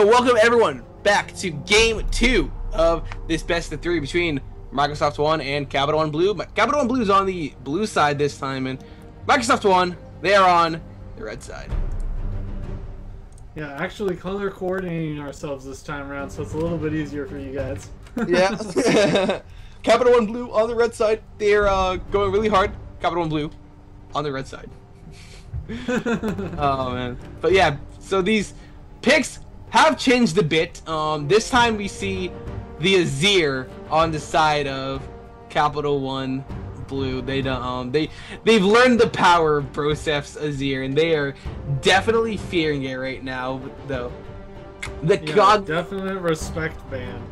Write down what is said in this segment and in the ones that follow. So welcome everyone back to game 2 of this best of 3 between Microsoft One and Capital One Blue. Capital One Blue is on the blue side this time, and Microsoft One, they are on the red side. Yeah, actually color coordinating ourselves this time around, so it's a little bit easier for you guys. Yeah. Capital One Blue on the red side. They're going really hard. Capital One Blue on the red side. Oh man. But yeah, so these picks have changed a bit. This time we see the Azir on the side of Capital One Blue. They've learned the power of Broseph's Azir, and they are definitely fearing it right now. Though definite respect ban.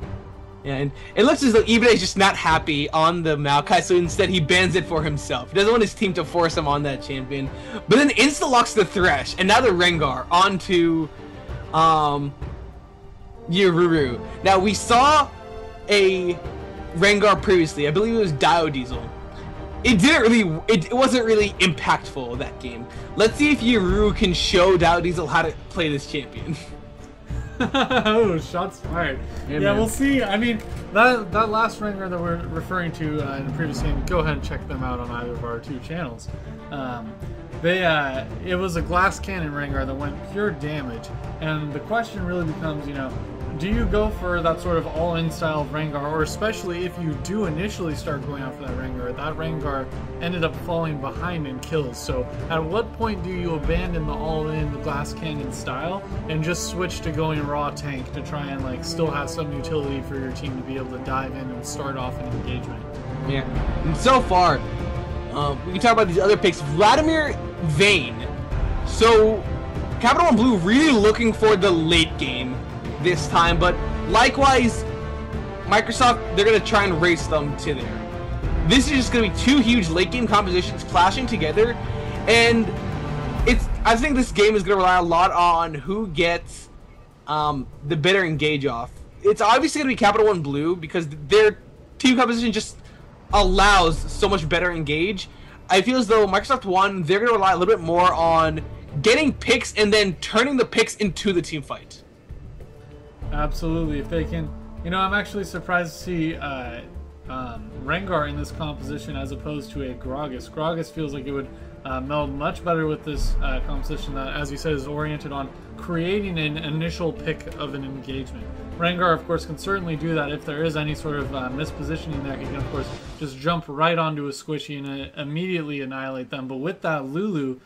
Yeah, and it looks as though Ibane is just not happy on the Maokai, so instead he bans it for himself. He doesn't want his team to force him on that champion, but then insta-locks the Thresh and now the Rengar onto Yuru. Now, we saw a Rengar previously. I believe it was DioDiesel. It wasn't really impactful, that game. Let's see if Yuru can show DioDiesel how to play this champion. Oh, shots fired. Yeah, man. We'll see. I mean, that last Rengar that we're referring to in the previous game, go ahead and check them out on either of our two channels. It was a glass cannon Rengar that went pure damage, and the question really becomes, you know, do you go for that sort of all-in style of Rengar, or especially if you do initially start going after that Rengar ended up falling behind in kills. So at what point do you abandon the all-in glass cannon style and just switch to going raw tank to try and like still have some utility for your team to be able to dive in and start off an engagement? Yeah, and so far, we can talk about these other picks. Vladimir Vayne. So Capital One Blue really looking for the late game this time, but likewise Microsoft, they're gonna try and race them to there. This is just gonna be two huge late game compositions clashing together, and I think this game is gonna rely a lot on who gets the better engage off. It's obviously gonna be Capital One Blue because their team composition just allows so much better engage. I feel as though Microsoft One, they're gonna rely a little bit more on getting picks and then turning the picks into the team fight. Absolutely, if they can. You know, I'm actually surprised to see Rengar in this composition as opposed to a Gragas. Gragas feels like it would meld much better with this composition that, as you said, is oriented on creating an initial pick of an engagement. Rengar, of course, can certainly do that. If there is any sort of mispositioning there, he can, of course, just jump right onto a squishy and immediately annihilate them. But with that Lulu,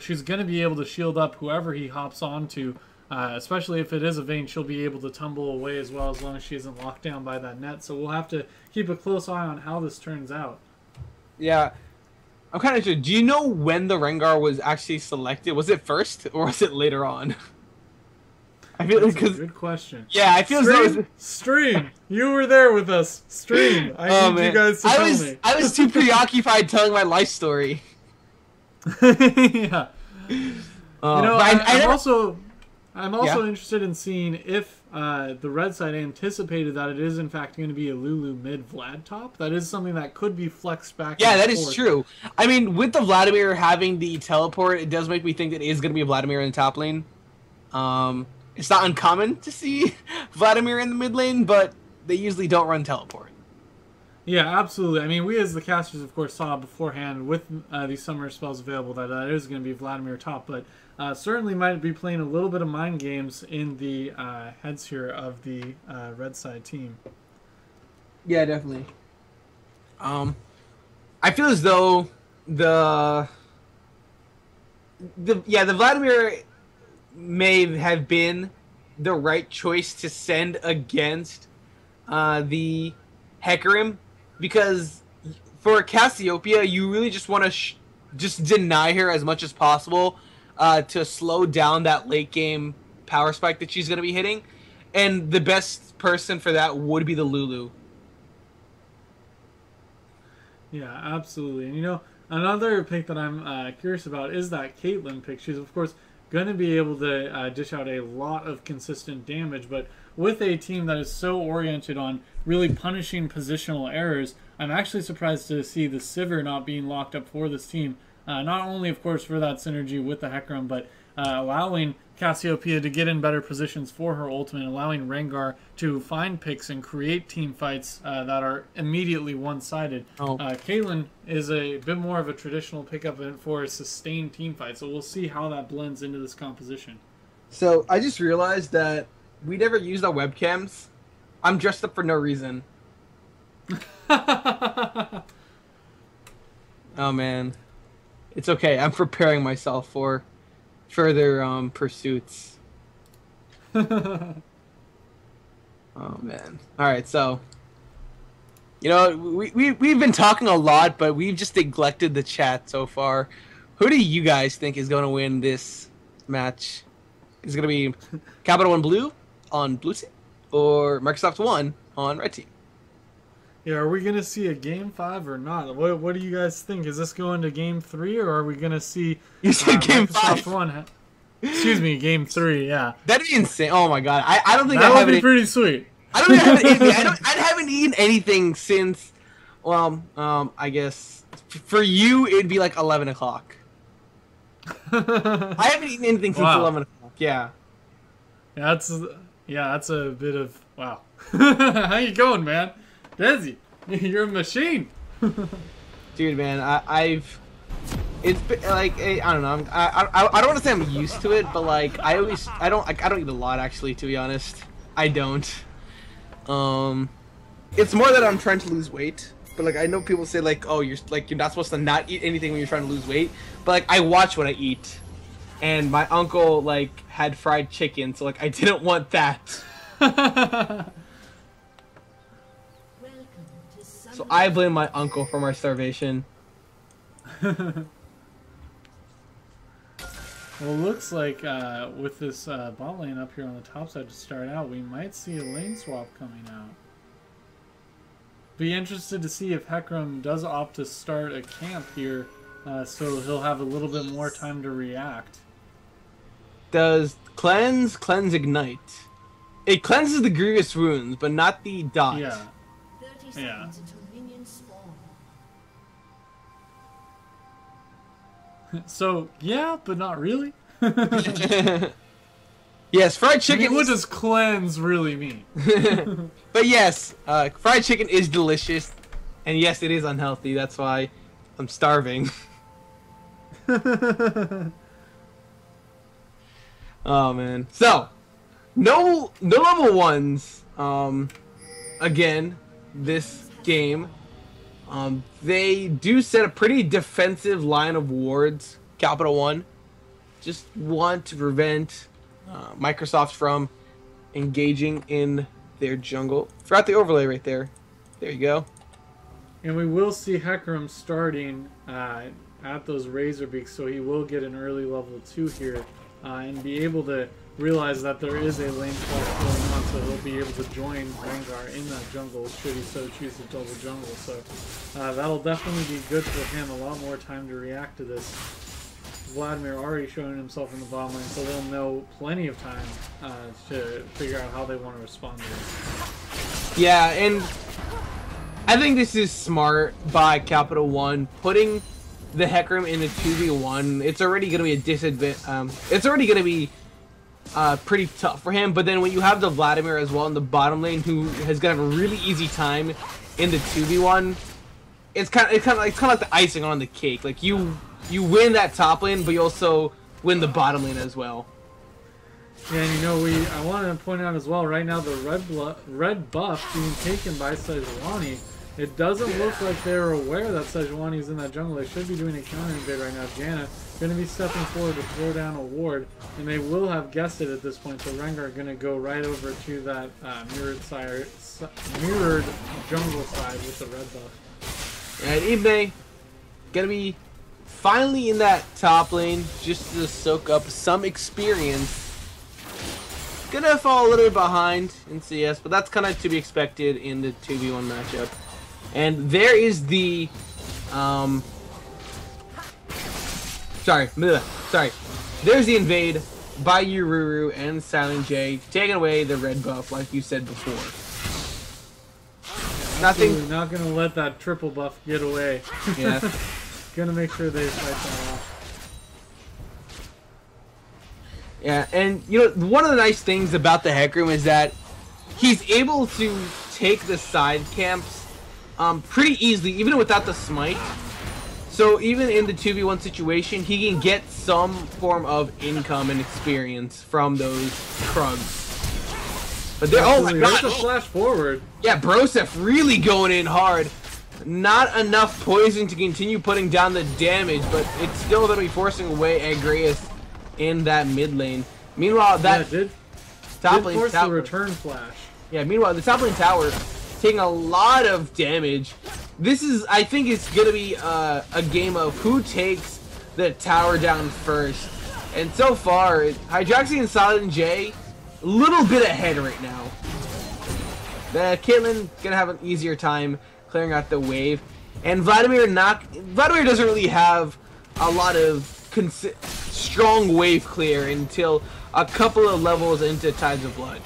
she's going to be able to shield up whoever he hops onto. Especially if it is a Vayne, she'll be able to tumble away as well, as long as she isn't locked down by that net. So we'll have to keep a close eye on how this turns out. Yeah. I'm kind of sure. Do you know when the Rengar was actually selected? Was it first or was it later on? I feel like, that's a good question. Yeah, I feel like Stream, you were there with us. Stream, I need you guys to tell me. I was too preoccupied telling my life story. Yeah. You know, I'm also interested in seeing if the red side anticipated that it is in fact going to be a Lulu mid Vlad top. That is something that could be flexed back. Yeah, that is true. I mean, with the Vladimir having the teleport, it does make me think that it is going to be a Vladimir in the top lane. It's not uncommon to see Vladimir in the mid lane, but they usually don't run teleport. Yeah, absolutely. I mean, we as the casters, of course, saw beforehand with these summoner spells available that it is going to be Vladimir top, but certainly might be playing a little bit of mind games in the heads here of the red side team. Yeah, definitely. I feel as though the Vladimir may have been the right choice to send against the Hecarim, because for Cassiopeia, you really just want to just deny her as much as possible to slow down that late game power spike that she's going to be hitting. And the best person for that would be the Lulu. Yeah, absolutely. And, you know, another pick that I'm curious about is that Caitlyn pick. She's, of course, going to be able to dish out a lot of consistent damage, but with a team that is so oriented on really punishing positional errors, I'm actually surprised to see the Sivir not being locked up for this team. Not only, of course, for that synergy with the Hecarim, but allowing Cassiopeia to get in better positions for her ultimate, allowing Rengar to find picks and create team fights that are immediately one-sided. Oh. Caitlyn is a bit more of a traditional pickup for a sustained team fight, so we'll see how that blends into this composition. So I just realized that we never used our webcams. I'm dressed up for no reason. Oh man, it's okay. I'm preparing myself for further pursuits. Oh man. All right, so you know we've been talking a lot, but we've just neglected the chat so far. Who do you guys think is going to win this match? Is it going to be Capital One Blue on Blue Team or Microsoft One on Red Team? Yeah, are we going to see a Game 5 or not? What do you guys think? Is this going to Game 3, or are we going to see... You said Game Microsoft 5. One? Excuse me, Game 3, yeah. That'd be insane. Oh, my God. I don't think I have... That would be pretty sweet. I don't think I have anything. I haven't eaten anything since, well, I guess... For you, it'd be like 11 o'clock. I haven't eaten anything since 11 o'clock, yeah. That's a bit of... Wow. How you going, man? Desi, you're a machine. Dude, man, it's been, like, I don't know. I don't want to say I'm used to it, but like I don't eat a lot, actually, to be honest. I don't. It's more that I'm trying to lose weight, but like I know people say like, oh, you're not supposed to not eat anything when you're trying to lose weight, but like I watch what I eat, and my uncle like had fried chicken, so like I didn't want that. So I blame my uncle for my starvation. Well, looks like with this bot lane up here on the top side to start out, we might see a lane swap coming out. Be interested to see if Hecarim does opt to start a camp here, so he'll have a little bit more time to react. Does cleanse ignite? It cleanses the grievous wounds, but not the dot. Yeah. Yeah. So, yeah, but not really. Yes, fried chicken... I mean, what does cleanse really mean? But yes, fried chicken is delicious. And yes, it is unhealthy. That's why I'm starving. Oh, man. So, no level ones. Again, this game. They do set a pretty defensive line of wards. Capital One just want to prevent Microsoft from engaging in their jungle. Forgot the overlay right there. There you go. And we will see Hecarim starting at those Razorbeaks, so he will get an early level 2 here and be able to realize that there is a lane swap going on, so he'll be able to join Rengar in that jungle should he so choose to double jungle. So that'll definitely be good for him. A lot more time to react to this. Vladimir already showing himself in the bottom lane, so they'll know plenty of time to figure out how they want to respond to this. Yeah, and I think this is smart by Capital One, putting the Hecarim in the 2v1. It's already going to be a disadvantage. It's already going to be pretty tough for him, but then when you have the Vladimir as well in the bottom lane, who has got a really easy time in the 2v1, it's kind of like the icing on the cake. Like you win that top lane, but you also win the bottom lane as well. Yeah, and you know, I want to point out as well, right now the red buff being taken by Sejuani. It doesn't look like they're aware that Sejuani is in that jungle. They should be doing a counter invade right now. Janna going to be stepping forward to throw down a ward, and they will have guessed it at this point, so Rengar are going to go right over to that mirrored jungle side with the red buff. And Ibane going to be finally in that top lane just to soak up some experience. Going to fall a little bit behind in CS, but that's kind of to be expected in the 2v1 matchup. And there is the, there's the invade by Yuru and Silent J, taking away the red buff, like you said before. Yeah, nothing. Not gonna let that triple buff get away. Yeah. Gonna make sure they fight that off. Yeah, and you know, one of the nice things about the Hecarim is that he's able to take the side camps pretty easily, even without the smite. So even in the 2v1 situation, he can get some form of income and experience from those Krugs. But they're, oh my god! There's a flash forward. Yeah, Broseph really going in hard. Not enough poison to continue putting down the damage, but it's still going to be forcing away Agrius in that mid lane. Meanwhile, that top lane tower return flash. Yeah. Meanwhile, the top lane tower taking a lot of damage. This is, I think, it's going to be a game of who takes the tower down first. And so far, Hydraxy and Silent J, a little bit ahead right now. Caitlyn gonna have an easier time clearing out the wave, and Vladimir doesn't really have a lot of strong wave clear until a couple of levels into Tides of Blood.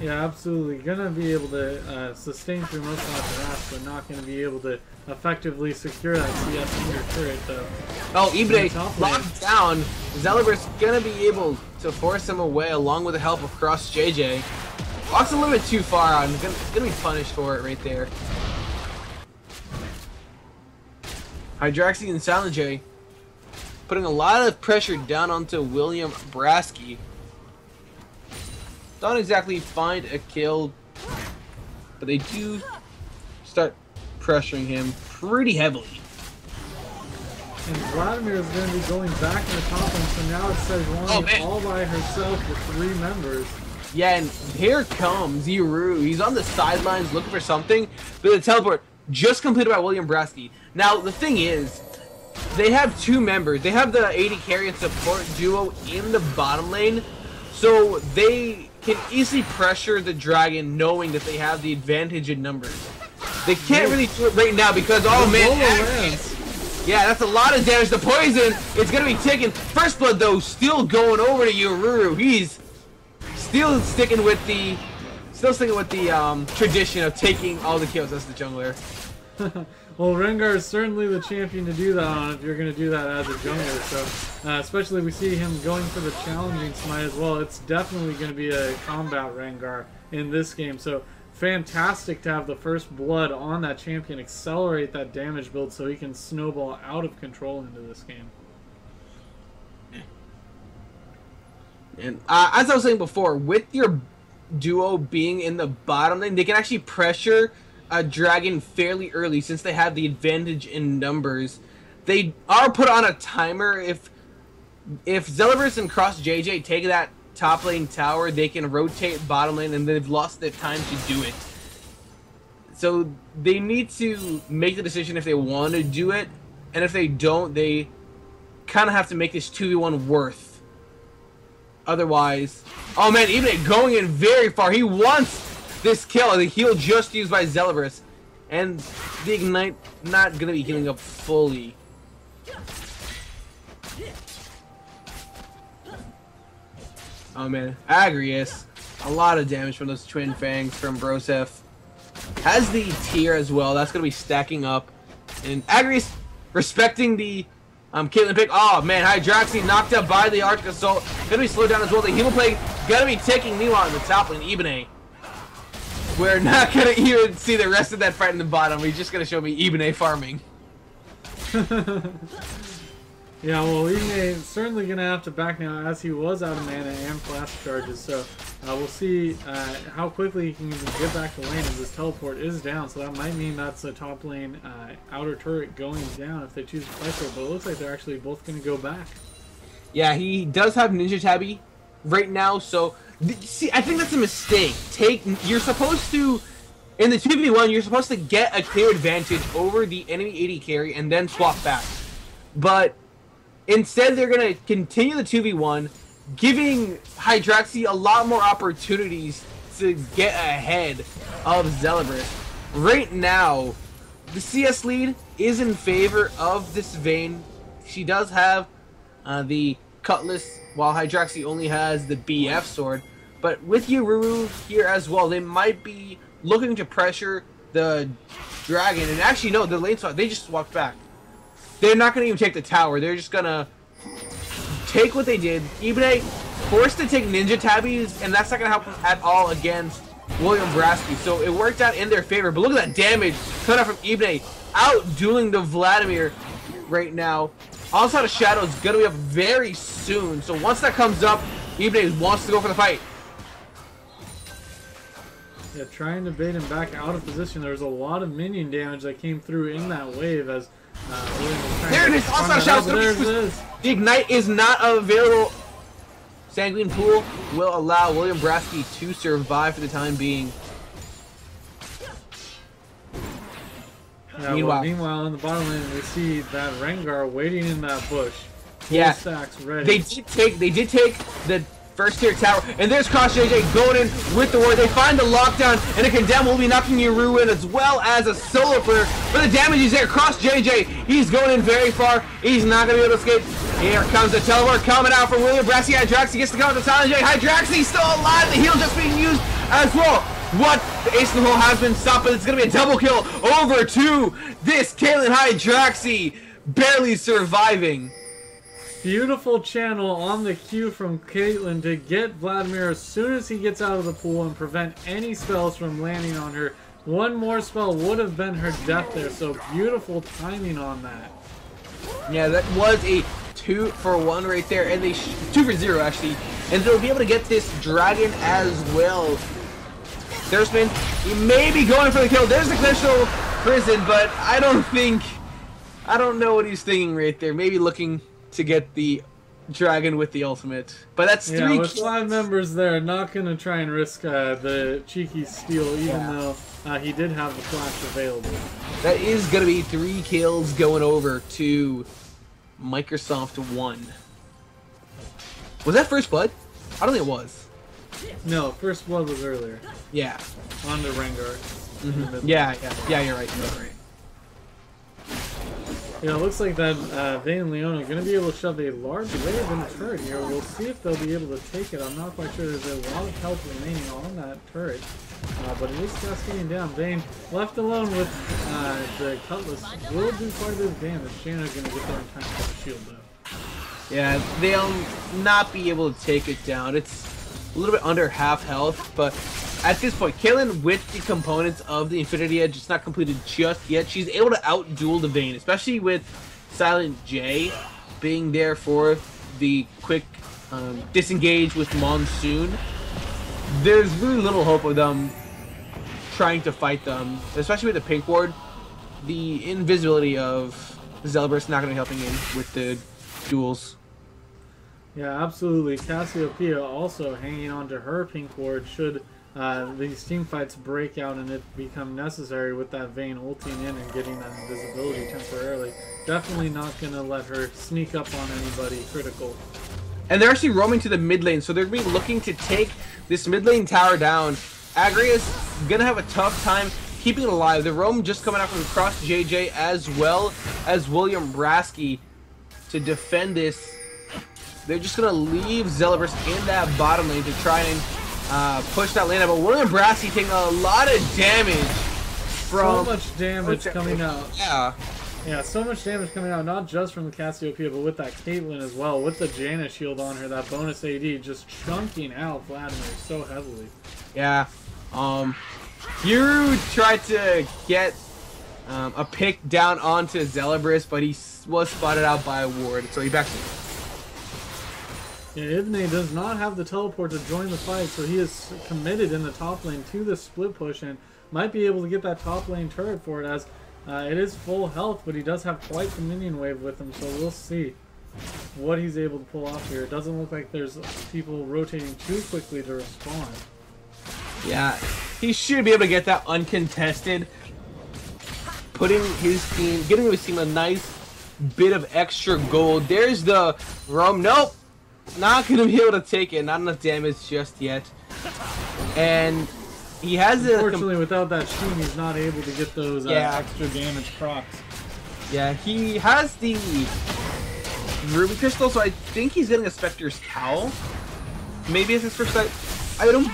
Yeah, absolutely. Gonna be able to sustain through most of the harass, but not gonna be able to effectively secure that CS under turret though. Oh, Ibane locked down. Zelibrus gonna be able to force him away along with the help of Cross JJ. Walks a little bit too far out and gonna be punished for it right there. Hydraxy and Silent J putting a lot of pressure down onto William Brasky. Don't exactly find a kill, but they do start pressuring him pretty heavily. And Vladimir is going to be going back in the top lane, so now it's Sejuani all by herself with 3 members. Yeah, and here comes Yuru. He's on the sidelines looking for something, but the teleport just completed by William Brasky. Now, the thing is, they have 2 members. They have the AD carry and support duo in the bottom lane, so they can easily pressure the dragon knowing that they have the advantage in numbers. They can't really do it right now because, oh man, yeah, that's a lot of damage. The poison, it's going to be taken. First blood, though, still going over to Yuru. He's still sticking with the tradition of taking all the kills as the jungler. Well, Rengar is certainly the champion to do that on if you're going to do that as a jungler. So, especially we see him going for the challenging smite as well. It's definitely going to be a combat Rengar in this game. So, fantastic to have the first blood on that champion accelerate that damage build so he can snowball out of control into this game. And as I was saying before, with your duo being in the bottom lane, they can actually pressure a dragon fairly early since they have the advantage in numbers. They are put on a timer. If Zelibrus and Cross JJ take that top lane tower, they can rotate bottom lane, and they've lost their time to do it. So they need to make the decision if they want to do it, and if they don't, they kind of have to make this 2v1 worth. Otherwise, oh man, even going in very far, he wants this kill, the heal just used by Zelibrus, and the ignite not going to be healing up fully. Oh man, Agrius, a lot of damage from those twin fangs from Broseph. Has the tier as well, that's going to be stacking up. And Agrius respecting the Caitlyn pick. Oh man, Hydraxy knocked up by the Arctic Assault. Going to be slowed down as well. The Hemo Plague going to be taking Nila in the top lane, Ibane. We're not going to even see the rest of that fight in the bottom. He's just going to show me Ibane farming. Yeah, well, Ibane is certainly going to have to back now as he was out of mana and flash charges. So we'll see how quickly he can even get back to lane as his teleport is down. So that might mean that's the top lane outer turret going down if they choose to fight for it. But it looks like they're actually both going to go back. Yeah, he does have Ninja Tabby right now, so... See, I think that's a mistake. You're supposed to, in the 2v1, you're supposed to get a clear advantage over the enemy AD carry and then swap back. But instead, they're going to continue the 2v1, giving Hydraxy a lot more opportunities to get ahead of Zelibrus. Right now, the CS lead is in favor of this Vayne. She does have the Cutlass, while Hydraxy only has the BF sword. But with Yuru here as well, they might be looking to pressure the dragon. And actually, no, the lane swap, they just swapped back. They're not going to even take the tower. They're just going to take what they did. Ibane forced to take ninja tabbies, and that's not going to help him at all against William Brasky. So it worked out in their favor. But look at that damage cut off from Ibane, out-dueling the Vladimir right now. Also, the Shadow is going to be up very soon. So once that comes up, Ibane wants to go for the fight. Yeah, trying to bait him back out of position. There was a lot of minion damage that came through in that wave as William was trying to get on that out. There it is. The Ignite is not available. Sanguine Pool will allow William Brasky to survive for the time being. Yeah, meanwhile, in the bottom lane, we see that Rengar waiting in that bush. Full stacks ready. They did take the first tier tower, and there's Cross JJ going in with the ward. They find the lockdown, and a Condemn will be knocking Yuru in, as well as a solo player. But the damage is there. Cross JJ, he's going in very far. He's not going to be able to escape. Here comes the teleport coming out from William Brasky. Hydraxy gets to come with the Silent J. Hydraxy still alive. The heal just being used as well. What? The ace in the hole has been stopped, but it's going to be a double kill over to this Kaelin Hydraxy, barely surviving. Beautiful channel on the Q from Caitlyn to get Vladimir as soon as he gets out of the pool and prevent any spells from landing on her. One more spell would have been her death there, so beautiful timing on that. Yeah, that was a 2-for-1 right there, and they 2-for-0 actually, and they'll be able to get this dragon as well. Thirstman, he may be going for the kill. There's the Glacial Prison, but I don't know what he's thinking right there. Maybe looking to get the dragon with the ultimate, but that's three with kills. 5 members there, not gonna try and risk the cheeky steal, even though he did have the flash available. That is gonna be 3 kills going over to Microsoft One. Was that first blood? I don't think it was. No, first blood was earlier. Yeah, on the Rengar. Mm-hmm. Yeah, you're right. You're right. Yeah, it looks like that Vayne and Leona are going to be able to shove a large wave in the turret here. We'll see if they'll be able to take it. I'm not quite sure. There's a lot of health remaining on that turret, but it is cascading down. Vayne, left alone with the Cutlass, will do quite a bit of damage. Shayna's going to get there in time for the shield, though. Yeah, they'll not be able to take it down. It's a little bit under half health, but at this point, Kaelin, with the components of the Infinity Edge, it's not completed just yet. She's able to out-duel the Vayne, especially with Silent J being there for the quick disengage with Monsoon. There's really little hope of them trying to fight them, especially with the Pink Ward. The invisibility of Zelibrus not going to be helping in with the duels. Yeah, absolutely. Cassiopeia also hanging on to her Pink Ward should these teamfights break out and it become necessary with that Vayne ulting in and getting that invisibility temporarily. Definitely not going to let her sneak up on anybody critical. And they're actually roaming to the mid lane, so they're going to be looking to take this mid lane tower down. Agrius going to have a tough time keeping it alive. The roam just coming out from Cross JJ as well as William Brasky to defend this. They're just going to leave Zelibrus in that bottom lane to try and push that lane out, but William Brasky taking a lot of damage from... So much damage coming out. Yeah, so much damage coming out, not just from the Cassiopeia, but with that Caitlyn as well, with the Janna shield on her, that bonus AD just chunking out Vladimir so heavily. Yeah, Yuru tried to get a pick down onto Zelibrus, but he was spotted out by a ward, so he backs it. Yeah, Ibane does not have the teleport to join the fight, so he is committed in the top lane to the split push and might be able to get that top lane turret for it, as it is full health, but he does have quite the minion wave with him, so we'll see what he's able to pull off here. It doesn't look like there's people rotating too quickly to respond. Yeah, he should be able to get that uncontested, giving his team a nice bit of extra gold. There's the roam. Nope! Not going to be able to take it. Not enough damage just yet. And he has a... Unfortunately, without that sheen, he's not able to get those extra damage procs. Yeah, he has the Ruby Crystal, so I think he's getting a Spectre's Cowl. Maybe it's his first item.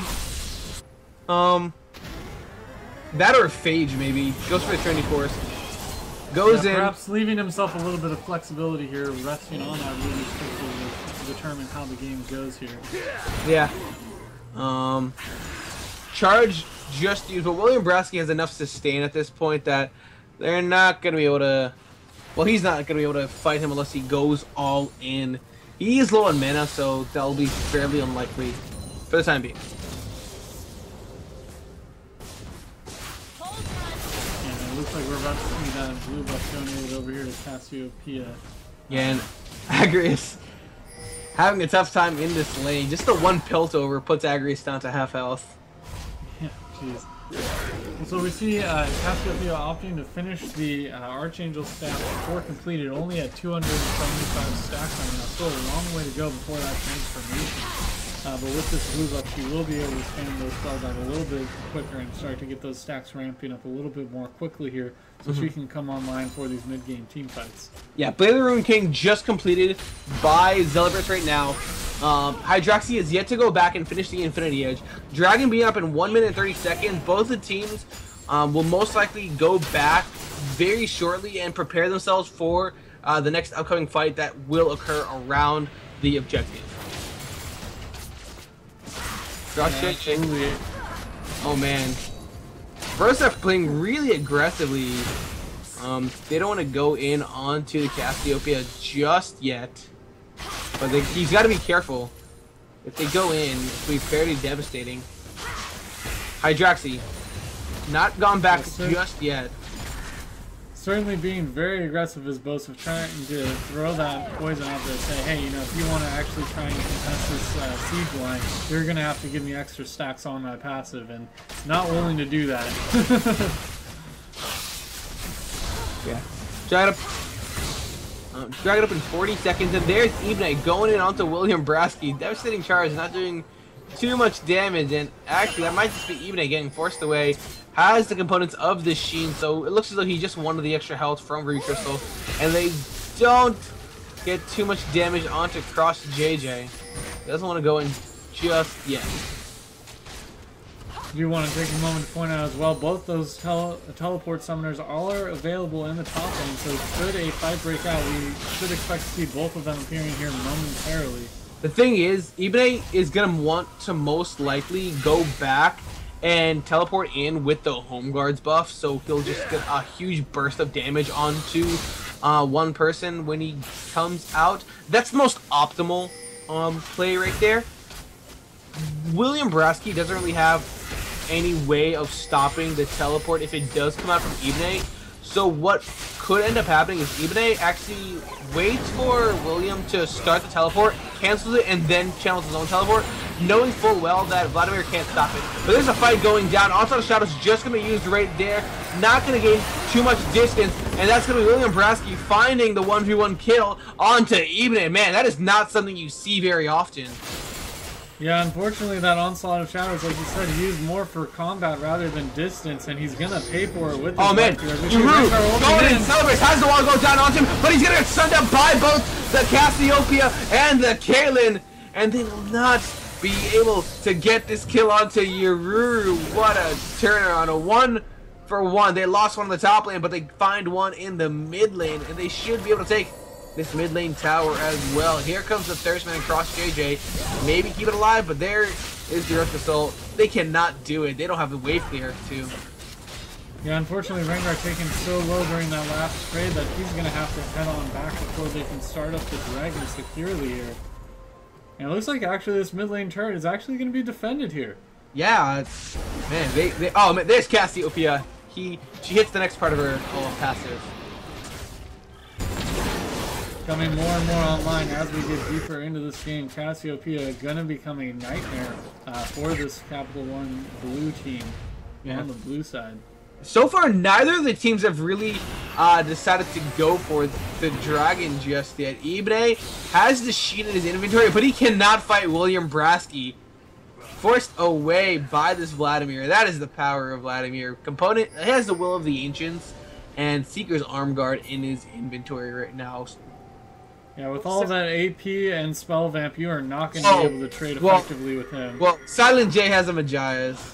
That or a Phage, maybe. Goes for the Trinity Force. Goes in. Perhaps leaving himself a little bit of flexibility here, resting on that Ruby Crystal. determine how the game goes here. Yeah. Charge just used, but William Brasky has enough sustain at this point that they're not going to be able to... Well, he's not going to be able to fight him unless he goes all in. He is low on mana, so that'll be fairly unlikely for the time being. And it looks like we're about to see that blue buff donated over here to Cassiopeia. Yeah, and Agrius having a tough time in this lane. Just the one pelt over puts Agrius down to half health. Yeah, jeez. So we see Cassiopeia opting to finish the Archangel staff before completed, only at 275 stacks on that. Still a long way to go before that transformation. But with this move up, she will be able to spam those spells out a little bit quicker and start to get those stacks ramping up a little bit more quickly here, so she can come online for these mid-game team fights. Yeah, Blade of the Rune King just completed by Zelibrus right now. Hydraxy is yet to go back and finish the Infinity Edge. Dragon being up in 1 minute and 30 seconds. Both the teams will most likely go back very shortly and prepare themselves for the next upcoming fight that will occur around the objective. Yeah, oh man. Broseph playing really aggressively. They don't want to go in onto the Cassiopeia just yet. But he's got to be careful. If they go in, it's going to be fairly devastating. Hydraxy, not gone back just yet. Certainly being very aggressive is Broseph, trying to throw that poison out there and say, hey, you know, if you want to actually try and contest this siege line, you're going to have to give me extra stacks on my passive, and not willing to do that. Yeah. Drag it up in 40 seconds, and there's Ibane going in onto William Brasky. Devastating charge, not doing too much damage, and actually that might just be Ibane getting forced away. Has the components of this Sheen, so it looks as though he just wanted the extra health from Recrystal, and they don't get too much damage onto Cross JJ. He doesn't want to go in just yet. I do want to take a moment to point out as well, both those teleport summoners all are available in the top lane, so should a fight break out, we should expect to see both of them appearing here momentarily. The thing is, Ibane is going to want to most likely go back and teleport in with the Home Guards buff, so he'll just get a huge burst of damage onto one person when he comes out. That's the most optimal play right there. William Brasky doesn't really have any way of stopping the teleport if it does come out from Ibane. So what could end up happening is Ibane actually waits for William to start the teleport, cancels it, and then channels his own teleport, knowing full well that Vladimir can't stop it. But there's a fight going down. Onslaught of Shadows just going to be used right there. Not going to gain too much distance, and that's going to be William Brasky finding the 1v1 kill onto Ibane. Man, that is not something you see very often. Yeah, unfortunately that Onslaught of Shadows, like you said, used more for combat rather than distance, and he's gonna pay for it with his Yuru going in and celebrates, has the wall go down on him, but he's gonna get sunned up by both the Cassiopeia and the Kaelin, and they will not be able to get this kill onto Yuru. What a turnaround, a 1-for-1. They lost one in the top lane, but they find one in the mid lane, and they should be able to take this mid lane tower as well. Here comes the Thirstman and Cross JJ. Maybe keep it alive, but there is the Earth Assault. They cannot do it. They don't have the wave clear to. Yeah, unfortunately, Rengar taking so low during that last trade that he's going to have to head on back before they can start up the dragon securely here. And it looks like actually this mid lane turret is actually going to be defended here. Yeah, it's, man, they oh man, there's Cassiopeia. She hits the next part of her passive. Coming more and more online as we get deeper into this game. Cassiopeia gonna become a nightmare for this Capital One Blue team on the blue side. So far, neither of the teams have really decided to go for the dragon just yet. Ibane has the Sheen in his inventory, but he cannot fight William Brasky. Forced away by this Vladimir. That is the power of Vladimir. Component has the Will of the Ancients and Seeker's Arm Guard in his inventory right now. Yeah, with all that AP and Spell Vamp, you are not going to be able to trade effectively with him. Well, Silent J has a Magias.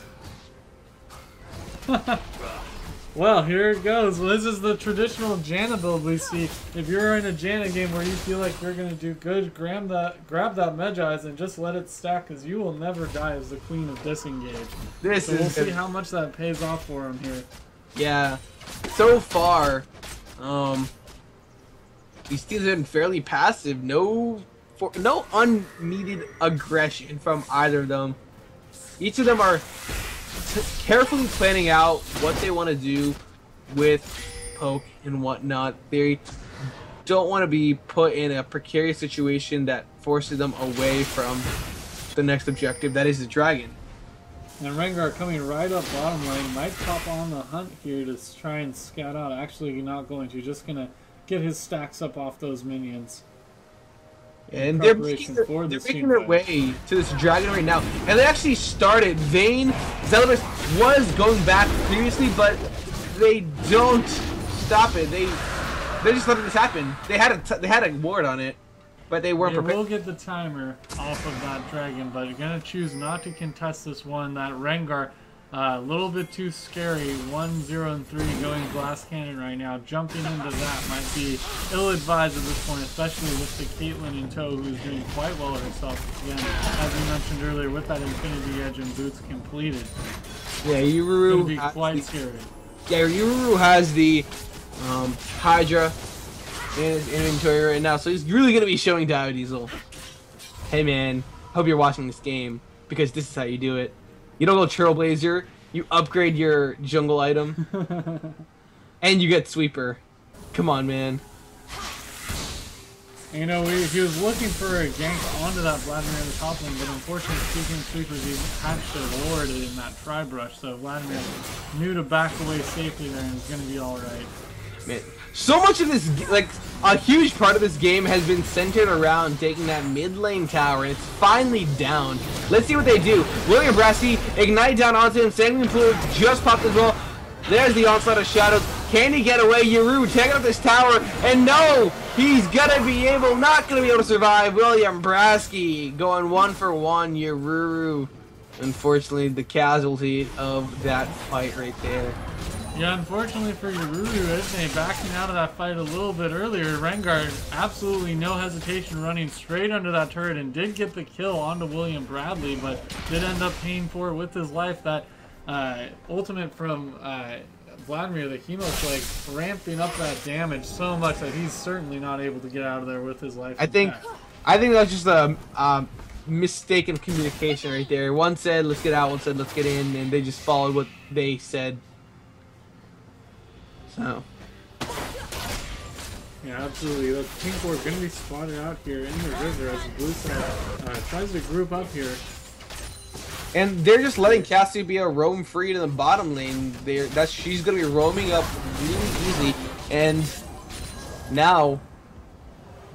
Well, here it goes. Well, this is the traditional Janna build we see. If you're in a Janna game where you feel like you're going to do good, grab that Medjai's and just let it stack, because you will never die as the queen of disengage. We'll see how much that pays off for him here. Yeah. So far, he's still been fairly passive. No unneeded aggression from either of them. Each of them are carefully planning out what they want to do with poke and whatnot. They don't want to be put in a precarious situation that forces them away from the next objective, that is the dragon. And Rengar coming right up bottom lane, might pop on the hunt here to try and scout out. Actually, you're not going to, just going to get his stacks up off those minions. And they're making their way to this dragon right now. And they actually started. Vayne, Zelibrus was going back previously, but they don't stop it. They just let this happen. They had a ward on it, but they weren't prepared. They will get the timer off of that dragon, but you're going to choose not to contest this one. That Rengar, a little bit too scary. 1, 0, and 3 going glass cannon right now. Jumping into that might be ill-advised at this point, especially with the Caitlyn in tow, who's doing quite well herself. Again, as we mentioned earlier, with that Infinity Edge and boots completed. Yeah, Yuru be quite scary. Yeah, Yuru has the Hydra in his inventory right now, so he's really gonna be showing DioDiesel, hey man, hope you're watching this game, because this is how you do it. You don't go Trailblazer, you upgrade your jungle item, and you get Sweeper. Come on, man. And you know, he was looking for a gank onto that Vladimir in the top lane, but unfortunately, speaking of Sweepers, he hatched their Lord in that tri-brush, so Vladimir knew to back away safely there, and it's going to be alright. Man, so much of this, like, a huge part of this game has been centered around taking that mid lane tower, and it's finally down. Let's see what they do. William Brasky, Ignite down onto him, Sanguine Fluid just popped as well. There's the onslaught of shadows. Can he get away? Yuru taking up this tower, and no! He's gonna be able, not gonna be able to survive. William Brasky going 1 for 1, Yuru. Unfortunately, the casualty of that fight right there. Yeah, unfortunately for Yuru, isn't he backing out of that fight a little bit earlier? Rengar, absolutely no hesitation, running straight under that turret, and did get the kill onto William Bradley, but did end up paying for it with his life. That ultimate from Vladimir, the Hemoflake, ramping up that damage so much that he's certainly not able to get out of there with his life. I think that's just a mistaken communication right there. One said, "Let's get out," one said, "Let's get in," and they just followed what they said. Oh. Yeah, absolutely. Look, Pink Ward going to be spotted out here in the river as the blue side tries to group up here. And they're just letting Cassiopeia roam free to the bottom lane. She's going to be roaming up really easy. And now,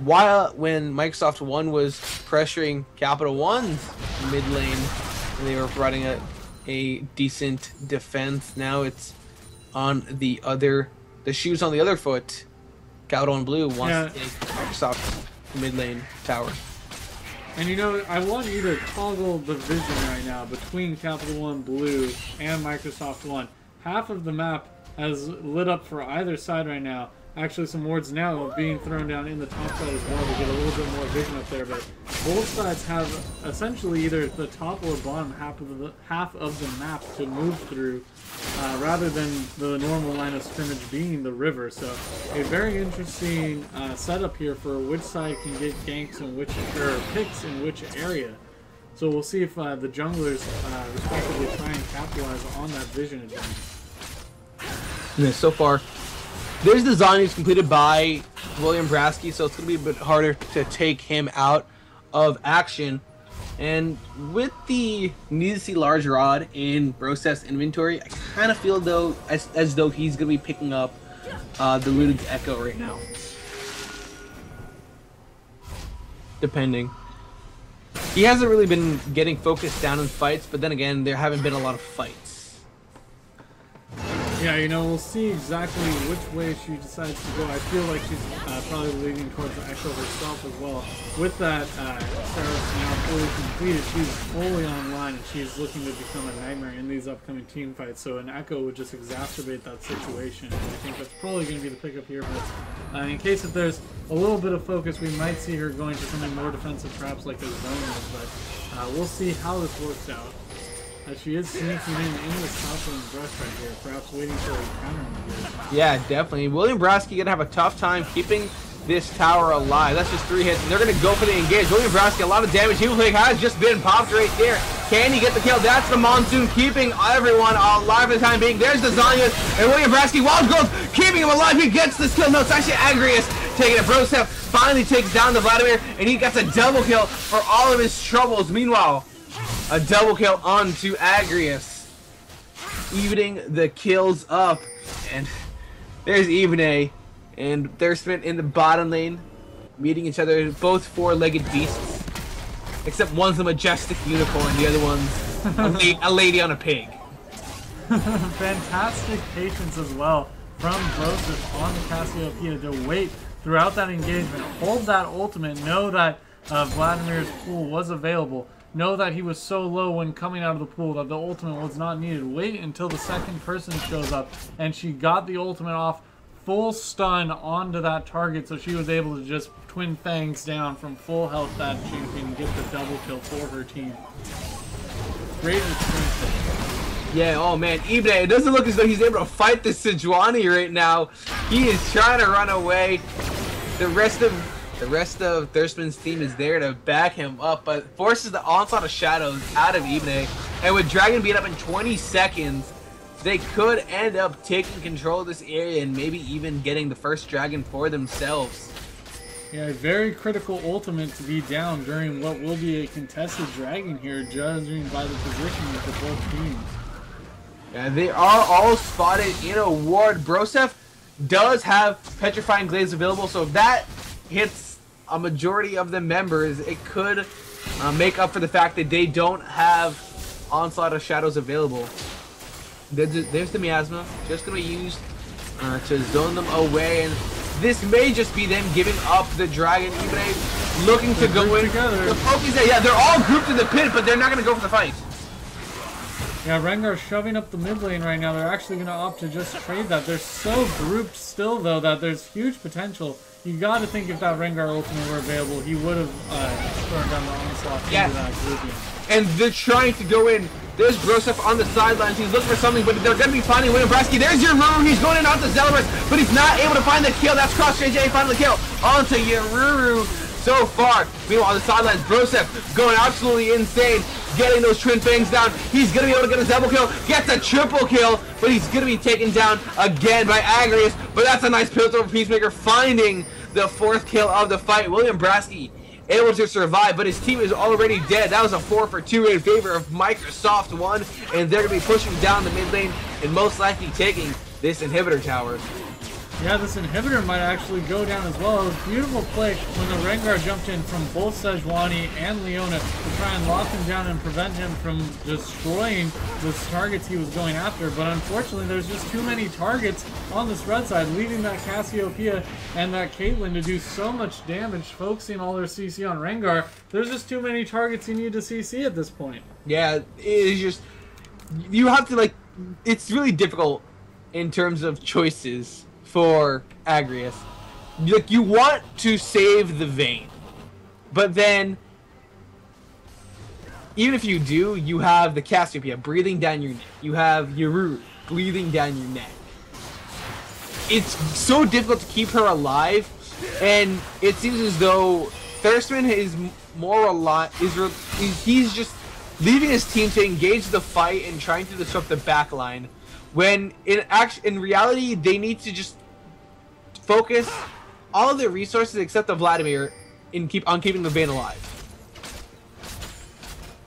when Microsoft One was pressuring Capital One's mid lane, and they were providing a decent defense, now it's on the shoes on the other foot. Capital One Blue wants to take Microsoft's mid lane tower. And you know, I want you to toggle the vision right now between Capital One Blue and Microsoft One. Half of the map has lit up for either side right now. Actually, some wards now are being thrown down in the top side as well to get a little bit more vision up there, but both sides have essentially either the top or bottom half of the map to move through, rather than the normal line of scrimmage being the river. So a very interesting setup here for which side can get ganks and which picks in which area. So we'll see if the junglers respectively try and capitalize on that vision advantage. Yeah, so far, there's the Zanya's completed by William Brasky, so it's going to be a bit harder to take him out of action. And with the Need to See Large Rod in Brosef's inventory, I kind of feel though as though he's going to be picking up the Ludic's Echo right now. Depending. He hasn't really been getting focused down in fights, but then again, there haven't been a lot of fights. Yeah, you know, we'll see exactly which way she decides to go. I feel like she's probably leaning towards the Echo herself as well. With that, Sarah's now fully completed. She's fully online, and she's looking to become a nightmare in these upcoming team fights. So an Echo would just exacerbate that situation. And I think that's probably going to be the pickup here. But in case if there's a little bit of focus, we might see her going to something more defensive, perhaps like a zone. But we'll see how this works out. She is sneaking in this top lane brush right here, perhaps waiting for a counter. Yeah, definitely. William Brasky gonna have a tough time keeping this tower alive. That's just 3 hits, and they're gonna go for the engage. William Brasky, a lot of damage. He has just been popped right there. Can he get the kill? That's the Monsoon keeping everyone alive for the time being. There's the Zanyas, and William Brasky, Wild Gold, keeping him alive. He gets this kill. No, it's actually Agrius taking it. Broseph finally takes down the Vladimir, and he gets a double kill for all of his troubles. Meanwhile, a double kill onto Agrius, evening the kills up, and there's Ibane and Thirstman in the bottom lane, meeting each other, both 4-legged beasts, except one's a majestic unicorn, the other one's a lady on a pig. Fantastic patience as well from Broseph on the Cassiopeia to wait throughout that engagement, hold that ultimate, know that Vladimir's pool was available. Know that he was so low when coming out of the pool that the ultimate was not needed. Wait until the second person shows up, and she got the ultimate off full stun onto that target, so she was able to just twin fangs down from full health that champion and get the double kill for her team. Great response. Yeah, oh man, Ibane, it doesn't look as though he's able to fight this Sejuani right now. He is trying to run away. The rest of Thirstman's team is there to back him up, but forces the onslaught of shadows out of Ibane. And with Dragon beat up in 20 seconds, they could end up taking control of this area and maybe even getting the first Dragon for themselves. Yeah, a very critical ultimate to be down during what will be a contested Dragon here, judging by the position of the both teams. Yeah, they are all spotted in a ward. Broseph does have Petrifying Glaze available, so if that hits a majority of the members, it could make up for the fact that they don't have Onslaught of Shadows available. There's the Miasma, just gonna be used to zone them away, and this may just be them giving up the Dragon. Ibane looking to go in. The Pokies, yeah, they're all grouped in the pit, but they're not gonna go for the fight. Yeah, Rengar's shoving up the mid lane right now. They're actually gonna opt to just trade that. They're so grouped still though that there's huge potential. You gotta think if that Rengar ultimate were available, he would have thrown down the onslaught into that grouping. And they're trying to go in. There's Broseph on the sidelines. He's looking for something, but they're gonna be finding William Brasky. There's Yuru. He's going in onto Zelibrus, but he's not able to find the kill. That's Cross JJ finding the kill onto Yuru so far. Meanwhile, on the sidelines, Broseph going absolutely insane, getting those twin fangs down. He's gonna be able to get a double kill, gets a triple kill, but he's gonna be taken down again by Agrius. But that's a nice pill over Peacemaker, finding the 4th kill of the fight. William Brasky able to survive, but his team is already dead. That was a 4-for-2 in favor of Microsoft One, and they're gonna be pushing down the mid lane and most likely taking this inhibitor tower. Yeah, this inhibitor might actually go down as well. It was a beautiful play when the Rengar jumped in from both Sejuani and Leona to try and lock him down and prevent him from destroying the targets he was going after. But unfortunately, there's just too many targets on this red side, leaving that Cassiopeia and that Caitlyn to do so much damage, focusing all their CC on Rengar. There's just too many targets you need to CC at this point. Yeah, it's just, you have to, like, it's really difficult in terms of choices for Agrius. Like, you want to save the Vayne, but then even if you do, you have the Cassiopeia breathing down your neck, you have Yuru breathing down your neck. It's so difficult to keep her alive, and it seems as though Thirstman is more he's just leaving his team to engage the fight and trying to disrupt the backline, when in reality they need to just focus all their resources except the Vladimir in keeping the Vayne alive.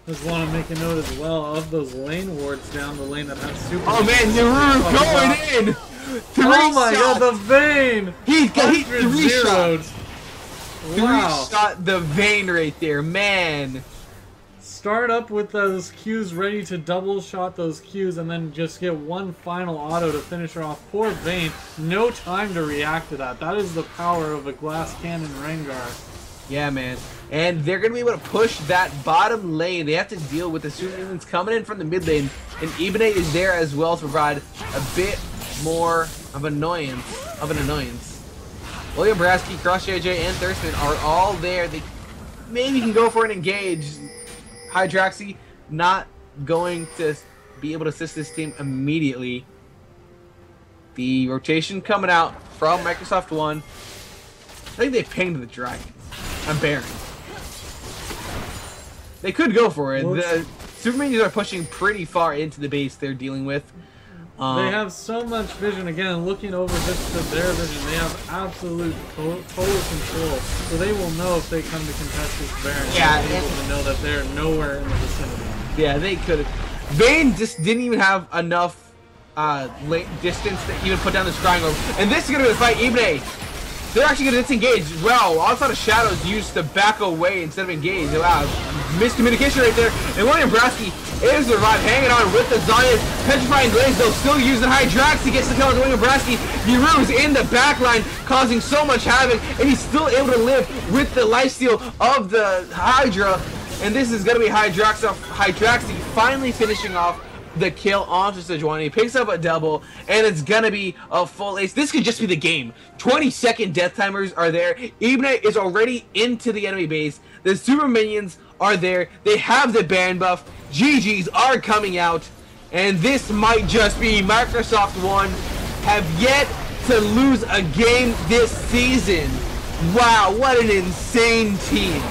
Just want to make a note as well of those lane wards down the lane that have super. Oh man, Yuru going in! Oh my god, the Vayne! He three shot the Vayne right there, man. Start up with those Qs ready to double shot those Qs and then just get one final auto to finish her off. Poor Vayne, no time to react to that. That is the power of a glass cannon Rengar. Yeah, man. And they're going to be able to push that bottom lane. They have to deal with the Susan's coming in from the mid lane. And Ibane is there as well to provide a bit more of an annoyance. William Brasky, Cross JJ, and Thirstman are all there. They maybe can go for an engage. Hydraxy not going to be able to assist this team immediately. The rotation coming out from Microsoft One. I think they pinged the dragon. I'm Baron. They could go for it. The Superminions are pushing pretty far into the base they're dealing with. They have so much vision. Again, looking over just to their vision, they have absolute total control. So they will know if they come to contest this Baron. Yeah, they're able to know that they're nowhere in the vicinity. Yeah, they could have. Vayne just didn't even have enough distance to even put down this triangle. And this is going to be the fight. Ibane, they're actually going to disengage as well. Outside of Shadows used to back away instead of engage. Wow, miscommunication right there. And William Brasky is the Revive, hanging on with the Zonias. Petrifying Glaze, though, still using Hydraxy. Gets the kill on William Brasky. Yuru's in the back line, causing so much havoc. And he's still able to live with the lifesteal of the Hydra. And this is going to be Hydraxy finally finishing off the kill onto Sejuani, picks up a double, and it's gonna be a full ace. This could just be the game. 20-second death timers are there. Ibane is already into the enemy base. The super minions are there. They have the Baron buff. GGs are coming out, and this might just be Microsoft One have yet to lose a game this season. Wow, what an insane team.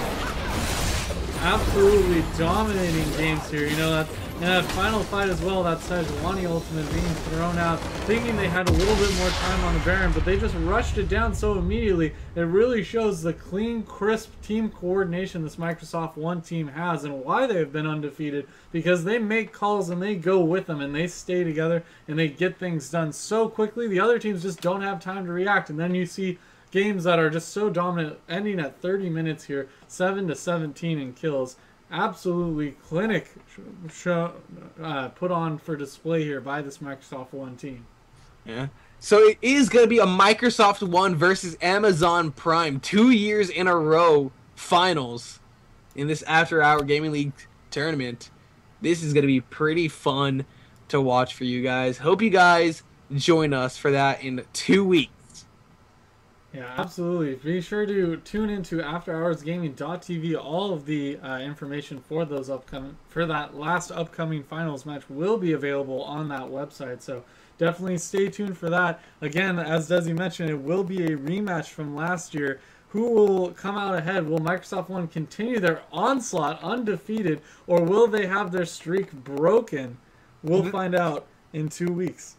Absolutely dominating games here. You know, and that final fight as well, that Sejuani ultimate being thrown out, thinking they had a little bit more time on the Baron, but they just rushed it down so immediately. It really shows the clean, crisp team coordination this Microsoft One team has and why they've been undefeated, because they make calls and they go with them and they stay together and they get things done so quickly. The other teams just don't have time to react, and then you see games that are just so dominant ending at 30 minutes here, 7 to 17 in kills. Absolutely clinic show put on for display here by this Microsoft One team. Yeah. So it is going to be a Microsoft One versus Amazon Prime 2 years in a row finals in this after-hour gaming league tournament. This is going to be pretty fun to watch for you guys. Hope you guys join us for that in 2 weeks. Yeah, absolutely. Be sure to tune into afterhoursgaming.tv. All of the information for those upcoming finals match will be available on that website. So definitely stay tuned for that. Again, as Desi mentioned, it will be a rematch from last year. Who will come out ahead? Will Microsoft One continue their onslaught undefeated, or will they have their streak broken? We'll find out in 2 weeks.